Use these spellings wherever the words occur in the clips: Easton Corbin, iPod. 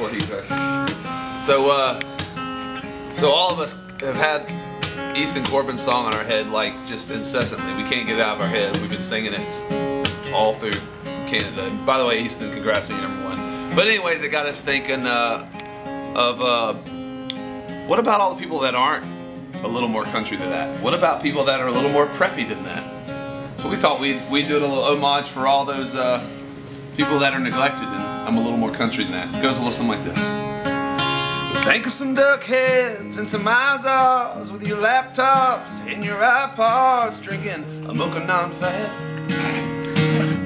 what do you think? So all of us have had Easton Corbin's song on our head like just incessantly. We can't get it out of our head. We've been singing it all through Canada. And by the way, Easton, congrats on your #1. But anyways, it got us thinking what about all the people that aren't a little more country than that? What about people that are a little more preppy than that? So we thought we'd do a little homage for all those people that are neglected, and I'm a little more country than that. It goes a little something like this. Well, think of some duck heads and some Izars with your laptops and your iPods drinking a mocha non-fat.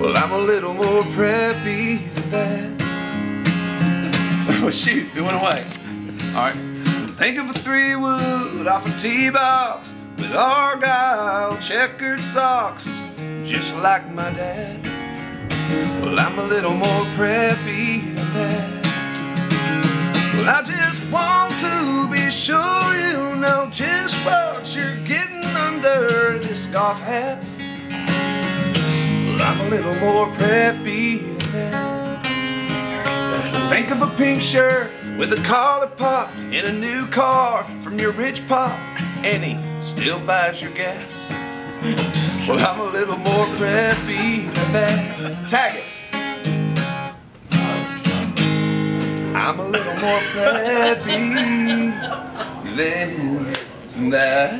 Well, I'm a little more preppy than that. Oh shoot, it went away. All right. Think of a 3-wood off a tee box with Argyle checkered socks, just like my dad. Well, I'm a little more preppy than that. Well, I just want to be sure you know just what you're getting under this golf hat. Well, I'm a little more preppy than that. Think of a pink shirt with a collar pop and a new car from your rich pop, and he still buys your gas. Well, I'm a little more preppy than that. Tag it. I'm a little more preppy than that.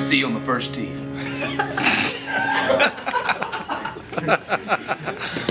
See you on the first tee. Ha ha ha.